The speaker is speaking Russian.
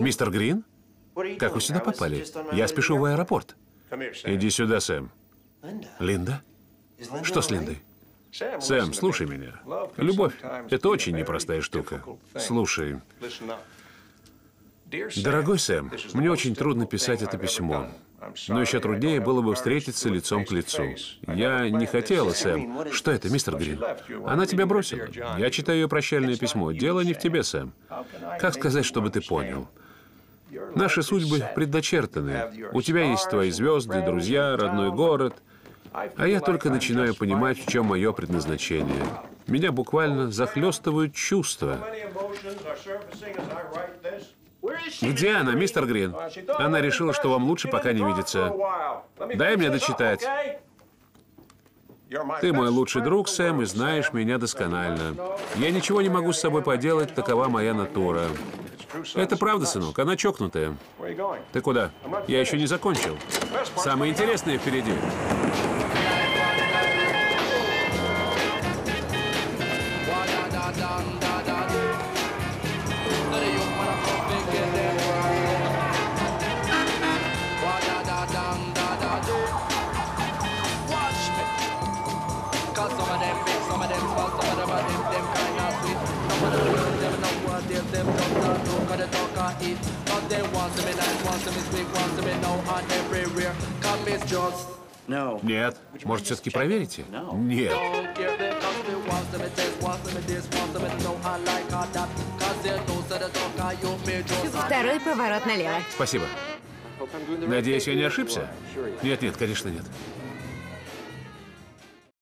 Мистер Грин? Как вы сюда попали? Я спешу в аэропорт. Иди сюда, Сэм. Линда? Что с Линдой? Сэм, слушай меня. Любовь – это очень непростая штука. Слушай. Дорогой Сэм, мне очень трудно писать это письмо. Но еще труднее было бы встретиться лицом к лицу. Я не хотела, Сэм. Что это, мистер Грин? Она тебя бросила. Я читаю ее прощальное письмо. Дело не в тебе, Сэм. Как сказать, чтобы ты понял? Наши судьбы предначертаны. У тебя есть твои звезды, друзья, родной город. А я только начинаю понимать, в чем мое предназначение. Меня буквально захлестывают чувства. Где она, мистер Грин? Она решила, что вам лучше пока не видеться. Дай мне дочитать. Ты мой лучший друг, Сэм, и знаешь меня досконально. Я ничего не могу с собой поделать, такова моя натура. Это правда, сынок, она чокнутая. Ты куда? Я еще не закончил. Самое интересное впереди. Нет. Может, все-таки проверите? Нет. Второй поворот налево. Спасибо. Надеюсь, я не ошибся? Нет, конечно, нет.